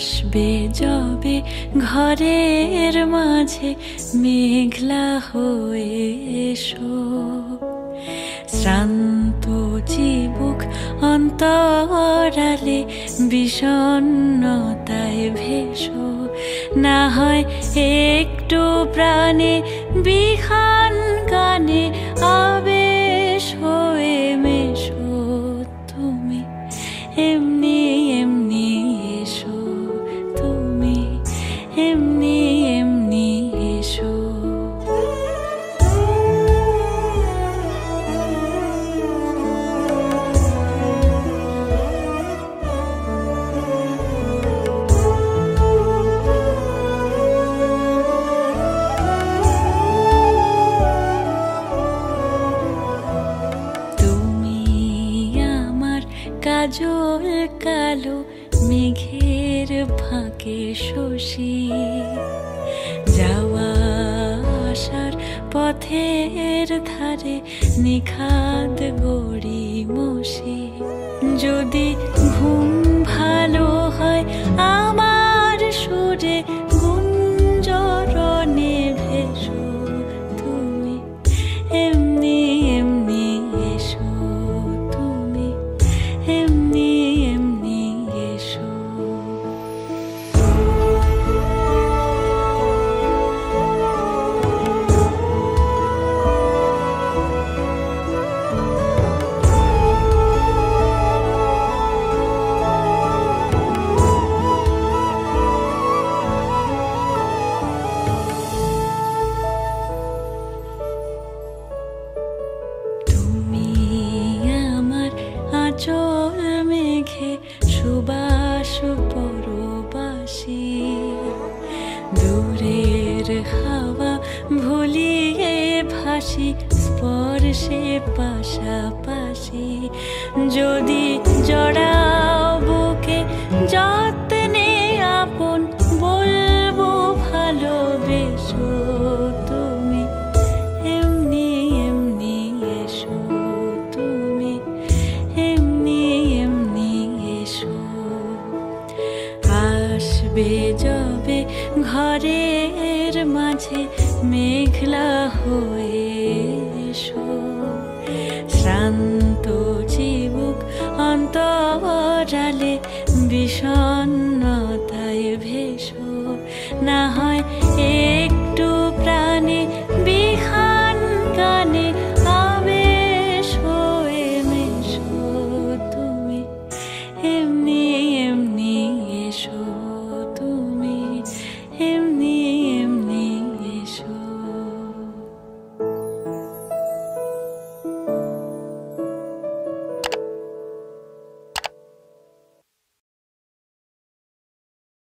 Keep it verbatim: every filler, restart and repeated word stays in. আসবে যবে ঘরের মাঝে মেঘলা হয়ে এসো। শ্রান্ত চিবুক অন্তরালে বিষণ্ণতায় ভেসো, না হয় একটু প্রাণে বিখান গানে আবেশ হয়ে মেশো। তুমি এমনি এমনি এসো, তুমি এমনি এমনি এসো। কাজল কালো মেঘের ফাঁকে শশী, যাওয়া আসার পথের ধারে নিখাদ গড়ি মশি। যদি ঘুম ভালো হয় আমার সুরে গুঞ্জরণে ভেসো। তুমি এমনি এমনি এসো, তুমি এমনি এমনি এসো। তুমি আমার আঁচল মেঘে সুবাস পরবাসী, দূরের হাওয়া ভুলিয়ে ভাসি স্পর্শে পাশাপাশি। যদি জড়াও বুকে যত্নে আপন বলবো ভালোবেসো। তুমি এমনি এমনি এসো, তুমি এমনি এমনি এসো। আসবে যাবে ঘরের মাঝে মেঘলা হয়ে এসো। শ্রান্ত চিবুক অন্তরালে বিষণ্ণ